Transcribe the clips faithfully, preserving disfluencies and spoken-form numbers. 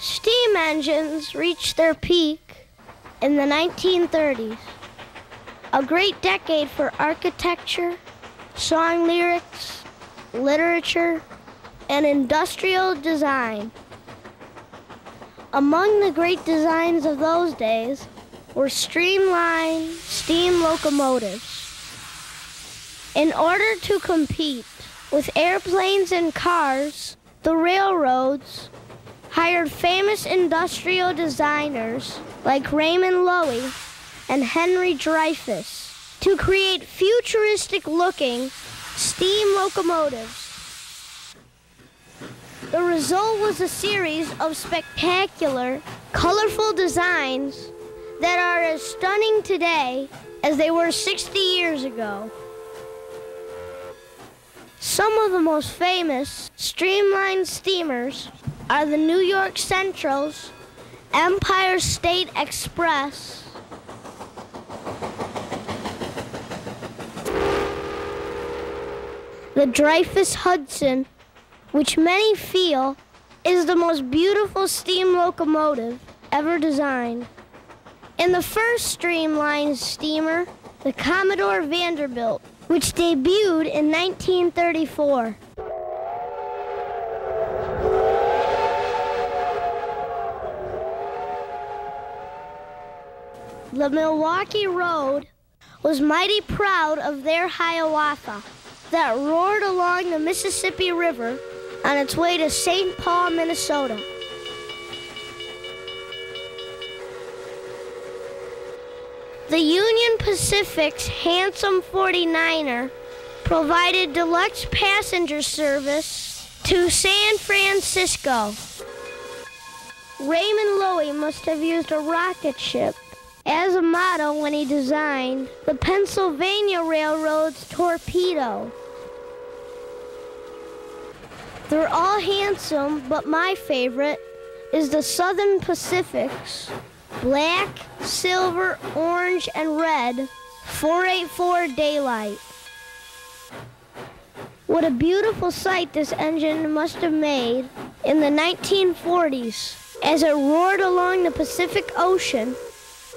Steam engines reached their peak in the nineteen thirties, a great decade for architecture, song lyrics, literature, and industrial design. Among the great designs of those days were streamlined steam locomotives. In order to compete with airplanes and cars, the railroads hired famous industrial designers like Raymond Loewy and Henry Dreyfuss to create futuristic-looking steam locomotives. The result was a series of spectacular, colorful designs that are as stunning today as they were sixty years ago. Some of the most famous streamlined steamers are the New York Central's Empire State Express, the Dreyfuss Hudson, which many feel is the most beautiful steam locomotive ever designed. And the first streamlined steamer, the Commodore Vanderbilt, which debuted in nineteen thirty-four. The Milwaukee Road was mighty proud of their Hiawatha that roared along the Mississippi River on its way to Saint Paul, Minnesota. The Union Pacific's handsome forty-niner provided deluxe passenger service to San Francisco. Raymond Loewy must have used a rocket ship as a motto when he designed the Pennsylvania Railroad's Torpedo. They're all handsome, but my favorite is the Southern Pacific's black, silver, orange, and red four eighty-four Daylight. What a beautiful sight this engine must have made in the nineteen forties as it roared along the Pacific Ocean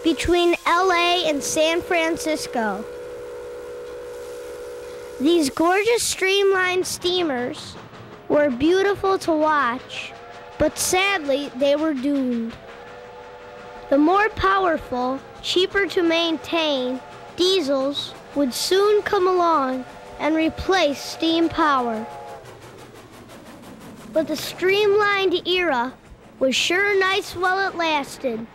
between L A and San Francisco. These gorgeous streamlined steamers were beautiful to watch, but sadly they were doomed. The more powerful, cheaper to maintain, diesels would soon come along and replace steam power. But the streamlined era was sure nice while it lasted.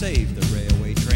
Save the railway track.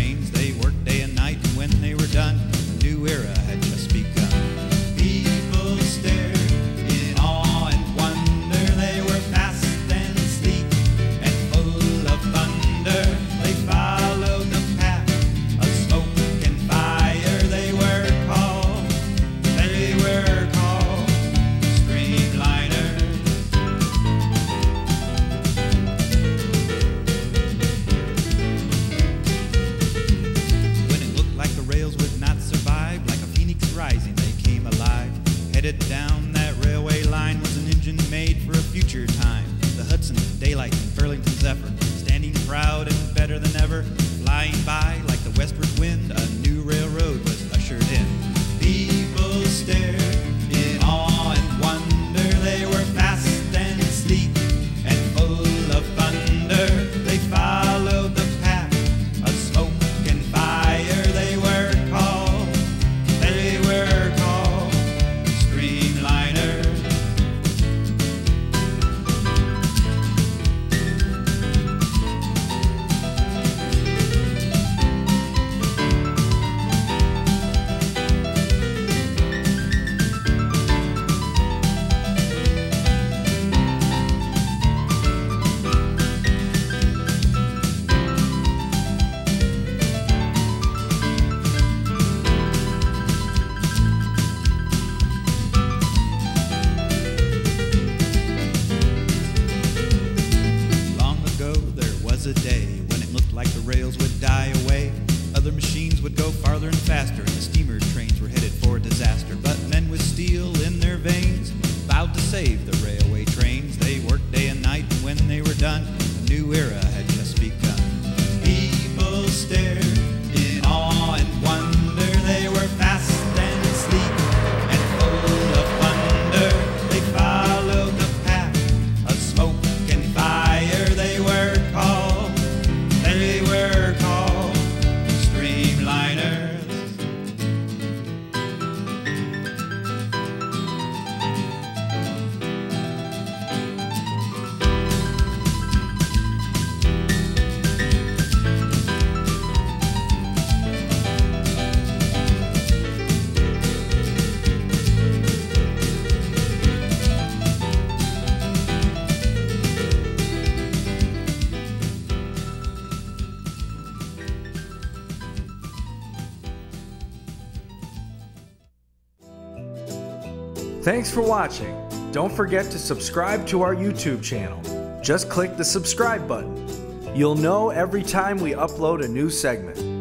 was a day when it looked like the rails would die away. Other machines would go farther and faster, and the steamer trains were headed for disaster. But men with steel in their veins vowed to save the railway trains. They worked day and night, and when they were done, a new era had just begun. People stared in awe and wonder. They were fast and sleek and full of wonder. They followed the path of smoke and fire. They were called, they were called streamliners. Thanks for watching. Don't forget to subscribe to our YouTube channel. Just click the subscribe button. You'll know every time we upload a new segment.